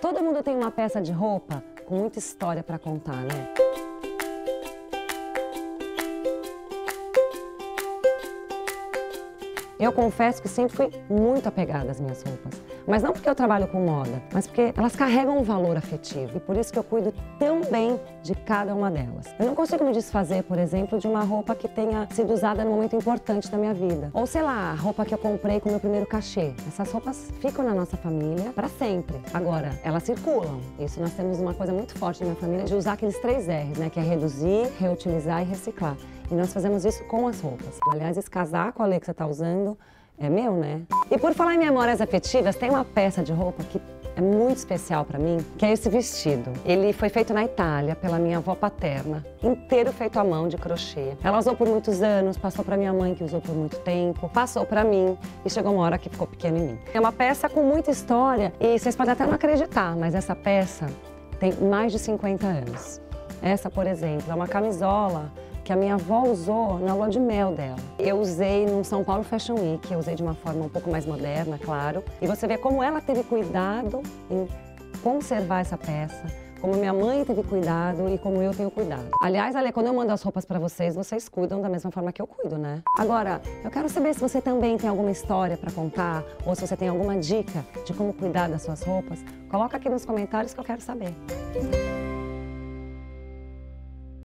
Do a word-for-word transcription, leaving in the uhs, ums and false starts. Todo mundo tem uma peça de roupa com muita história para contar, né? Eu confesso que sempre fui muito apegada às minhas roupas. Mas não porque eu trabalho com moda, mas porque elas carregam um valor afetivo. E por isso que eu cuido tão bem de cada uma delas. Eu não consigo me desfazer, por exemplo, de uma roupa que tenha sido usada num momento importante da minha vida. Ou, sei lá, a roupa que eu comprei com o meu primeiro cachê. Essas roupas ficam na nossa família para sempre. Agora, elas circulam. Isso nós temos uma coisa muito forte na minha família, de usar aqueles três R's, né? Que é reduzir, reutilizar e reciclar. E nós fazemos isso com as roupas. Aliás, esse casaco a Alexa tá usando é meu, né? E por falar em memórias afetivas, tem uma peça de roupa que é muito especial pra mim, que é esse vestido. Ele foi feito na Itália pela minha avó paterna, inteiro feito à mão de crochê. Ela usou por muitos anos, passou pra minha mãe, que usou por muito tempo, passou pra mim e chegou uma hora que ficou pequeno em mim. É uma peça com muita história e vocês podem até não acreditar, mas essa peça tem mais de cinquenta anos. Essa, por exemplo, é uma camisola que a minha avó usou na lua de mel dela. Eu usei num São Paulo Fashion Week, eu usei de uma forma um pouco mais moderna, claro. E você vê como ela teve cuidado em conservar essa peça, como minha mãe teve cuidado e como eu tenho cuidado. Aliás, Ale, quando eu mando as roupas pra vocês, vocês cuidam da mesma forma que eu cuido, né? Agora, eu quero saber se você também tem alguma história pra contar ou se você tem alguma dica de como cuidar das suas roupas. Coloca aqui nos comentários que eu quero saber.